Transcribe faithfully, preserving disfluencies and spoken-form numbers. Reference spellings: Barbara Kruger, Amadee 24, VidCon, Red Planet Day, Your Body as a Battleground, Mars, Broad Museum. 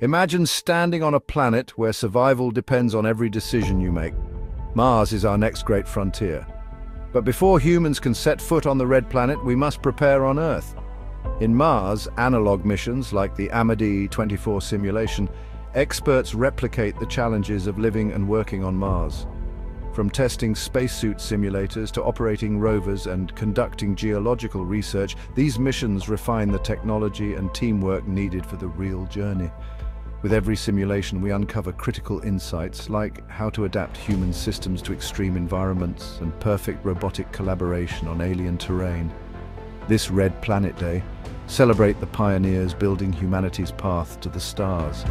Imagine standing on a planet where survival depends on every decision you make. Mars is our next great frontier. But before humans can set foot on the red planet, we must prepare on Earth. In Mars, analog missions like the Amadee twenty-four simulation, experts replicate the challenges of living and working on Mars. From testing spacesuit simulators to operating rovers and conducting geological research, these missions refine the technology and teamwork needed for the real journey. With every simulation, we uncover critical insights like how to adapt human systems to extreme environments and perfect robotic collaboration on alien terrain. This Red Planet Day, celebrate the pioneers building humanity's path to the stars.